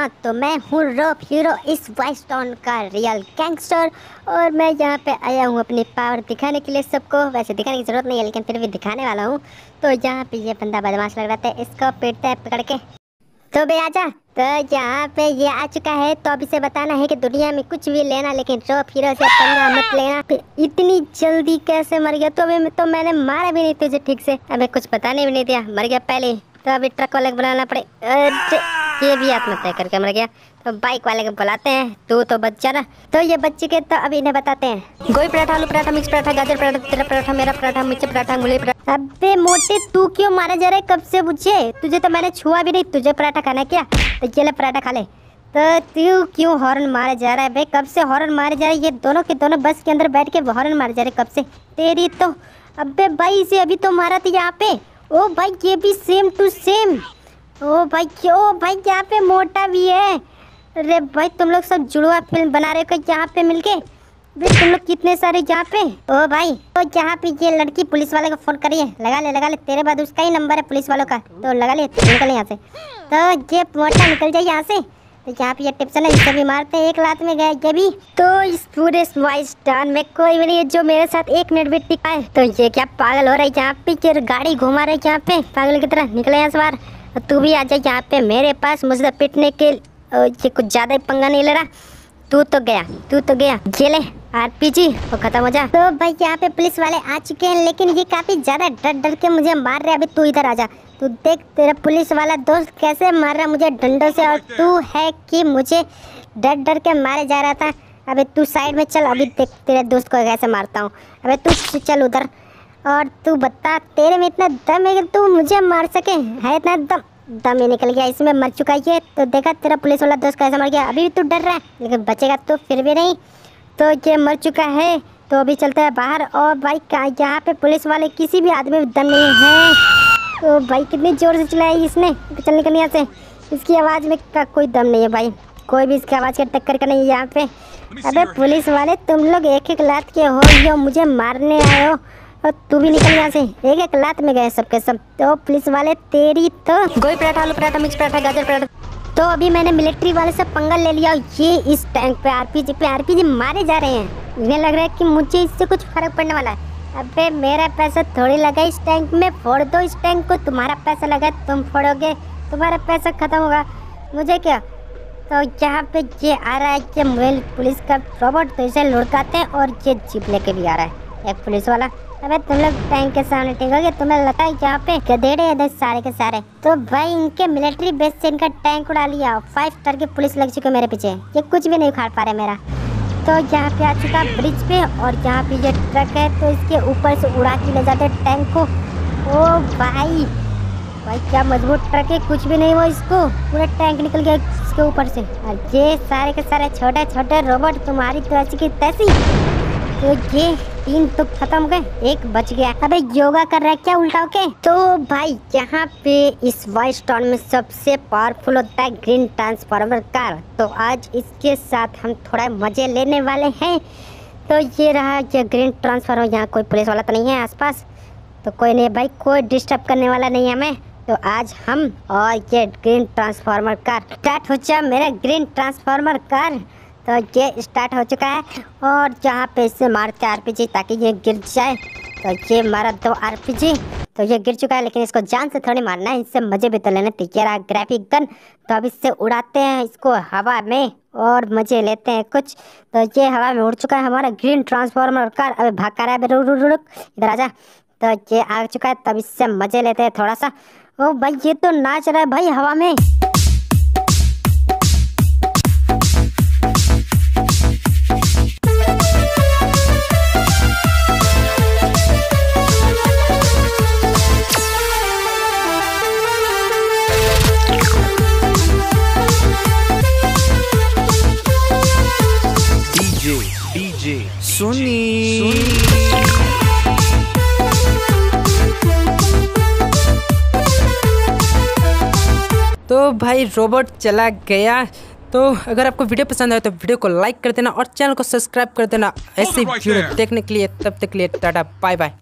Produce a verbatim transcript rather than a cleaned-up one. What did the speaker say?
हाँ, तो मैं हूँ रोप हीरो, इस वाइस टाउन का रियल गैंगस्टर। और मैं यहाँ पे आया हूँ अपनी पावर दिखाने के लिए सबको। वैसे दिखाने की ज़रूरत नहीं है, लेकिन फिर भी दिखाने वाला हूँ। तो यहाँ पे ये बंदा बदमाश लग रहा था, इसको पीटता है पकड़ के। तो बे आजा। तो यहाँ पे ये आ चुका है, तो अब इसे बताना है कि दुनिया में कुछ भी लेना, लेकिन रोप हीरो से पंगा मत लेना। इतनी जल्दी कैसे मर गया? तो अभी तो मैंने मारा भी नहीं तुझे ठीक से, हमें कुछ बताने भी नहीं दिया, मर गया पहले। तो अभी ट्रक वाले को बुलाना पड़े। ये भी आत्महत्या करके मर गया। तो बाइक वाले को बुलाते हैं, तू तो बच जा ना। तो ये बच्चे के, तो अभी इन्हें बताते हैं गोई पराठा, आलू पराठा, मिक्स पराठा, गाजर पराठा, तेरा पराठा, मेरा पराठा, मिर्च पराठा, मूली पराठा। अबे मोटे, तू क्यों मारा जा रहा है? कब से पूछे तुझे, तो मैंने छुआ भी नहीं। तुझे पराठा खाना क्या? तो चले पराठा खा ले। तो तू क्यों हॉर्न मारा जा रहा है भाई? कब से हॉर्न मारे जा रहे ये दोनों के दोनों? बस के अंदर बैठ के हॉर्न मारे जा रहे कब से तेरी। तो अबे भाई, इसे अभी तो मारा था यहाँ पे। ओ भाई, ये भी सेम टू सेम। ओ भाई ओ भाई, यहाँ पे मोटा भी है। अरे भाई, तुम लोग सब जुड़वा फिल्म बना रहे हो यहाँ पे मिलके। तुम लोग कितने सारे यहाँ पे। ओ भाई, तो यहाँ पे ये लड़की पुलिस वाले को फोन करिए। लगा ले लगा ले, तेरे बाद उसका ही नंबर है पुलिस वालों का। तो लगा ले, निकल यहाँ से। तो ये मोटा निकल जाए यहाँ से। तो यहाँ पे ये टिप्सन है, इसको भी मारते हैं, एक लात में गए ये भी। तो इस पूरे वाइस टाउन में कोई भी नहीं है जो मेरे साथ एक मिनट भी टिका है। तो ये क्या पागल हो रहा है यहाँ पे, ये गाड़ी घुमा रहा है यहाँ पे पागल की तरह। निकले यहाँ से बाहर। तो तू भी आ जाए यहाँ पे मेरे पास, मुझे पिटने के। ये कुछ ज़्यादा ही पंगा नहीं ले रहा। तू तो गया तू तो गया ये ले आरपीजी, वो खत्म हो जा। तो भाई यहाँ पे पुलिस वाले आ चुके हैं, लेकिन ये काफ़ी ज़्यादा डर डर के मुझे मार रहे। अभी तू इधर आ जा, तू देख तेरा पुलिस वाला दोस्त कैसे मार रहा मुझे डंडों से। और तू है कि मुझे डर डर के मारे जा रहा था। अबे तू साइड में चल, अभी देख तेरे दोस्त को कैसे मारता हूँ। अबे तू चल उधर। और तू बता, तेरे में इतना दम है कि तू मुझे मार सके? है इतना दम? दम ही निकल गया इसमें, मर चुका है ये। तो देखा तेरा पुलिस वाला दोस्त कैसे मर गया। अभी भी तू डर रहा है, लेकिन बचेगा तो फिर भी नहीं। तो ये मर चुका है, तो अभी चलता है बाहर। और भाई यहाँ पे पुलिस वाले किसी भी आदमी में दम नहीं है। तो भाई कितनी ज़ोर से चलाई इसने। चल निकल यहाँ से, इसकी आवाज़ में का कोई दम नहीं है भाई। कोई भी इसकी आवाज़ का टक्कर का नहीं है यहाँ पे। अबे पुलिस वाले, तुम लोग एक एक लात के हो जो मुझे मारने आए हो। और तू भी निकल यहाँ से, एक एक लात में गए सबके सब। तो पुलिस वाले तेरी तो गोई पराठा, आलू पराठा, मिक्स पराठा, गाजर पराठा। तो अभी मैंने मिलिट्री वाले से पंगा ले लिया। ये इस टैंक पे आरपीजी पे आरपीजी मारे जा रहे हैं। इन्हें लग रहा है कि मुझे इससे कुछ फर्क पड़ने वाला है। अबे मेरा पैसा थोड़ी लगा इस टैंक में, फोड़ दो इस टैंक को। तुम्हारा पैसा लगा, तुम फोड़ोगे, तुम्हारा पैसा ख़त्म होगा, मुझे क्या। तो यहाँ पे ये आ रहा है कि मोबाइल पुलिस का रोबोट, तो इसे लुढ़काते हैं। और ये जीप लेके भी आ रहा है एक पुलिस वाला। अबे तुम लोग टैंक के सामने टिकोगे? तुम्हें लगा है यहाँ पे गधेड़े इधर सारे के सारे। तो भाई इनके मिलिट्री बेस से इनका टैंक उड़ा लिया। फाइव स्टार की पुलिस लग चुकी है मेरे पीछे, ये कुछ भी नहीं उखाड़ पा रहे मेरा। तो यहाँ पे आ चुका ब्रिज पे, और यहाँ पे ये ट्रक है, तो इसके ऊपर से उड़ा के ले जाते टैंक को। ओ भाई भाई, क्या मजबूत ट्रक है, कुछ भी नहीं हुआ इसको, पूरा टैंक निकल गया इसके ऊपर से। और ये सारे के सारे छोटे छोटे रोबोट, तुम्हारी तरह की तैसी। तो ये तीन तो खत्म हो गए, एक बच गया। अबे योगा कर रहा है क्या उल्टा होके? तो भाई यहाँ पे इस वाइस टाउन में सबसे पावरफुल होता है ग्रीन ट्रांसफार्मर कार। तो आज इसके साथ हम थोड़ा मजे लेने वाले हैं। तो ये रहा ये ग्रीन ट्रांसफार्मर। यहाँ कोई पुलिस वाला तो नहीं है आसपास? तो कोई नहीं भाई, कोई डिस्टर्ब करने वाला नहीं है हमें। तो आज हम और ये ग्रीन ट्रांसफार्मर कार स्टार्ट हो जाए। मेरा ग्रीन ट्रांसफार्मर कार तो ये स्टार्ट हो चुका है। और यहाँ पे इससे मारते आरपीजी ताकि ये गिर जाए। तो ये मारा दो आरपीजी, तो ये गिर चुका है, लेकिन इसको जान से थोड़ी मारना है, इससे मजे भी तो लेना। तेरा ग्राफिक गन, तो अब इससे उड़ाते हैं इसको हवा में और मजे लेते हैं कुछ। तो ये हवा में उड़ चुका है हमारा ग्रीन ट्रांसफार्मर कार। अभी भाग कर रहा है, रुक रुक रुक इधर आ जा। तो ये आ चुका है, तब इससे मजे लेते हैं थोड़ा सा। ओ भाई, ये तो नाच रहा है भाई हवा में। तो भाई रोबोट चला गया। तो अगर आपको वीडियो पसंद आए तो वीडियो को लाइक कर देना और चैनल को सब्सक्राइब कर देना ऐसे वीडियो देखने के लिए। तब तक के लिए टाटा बाय बाय।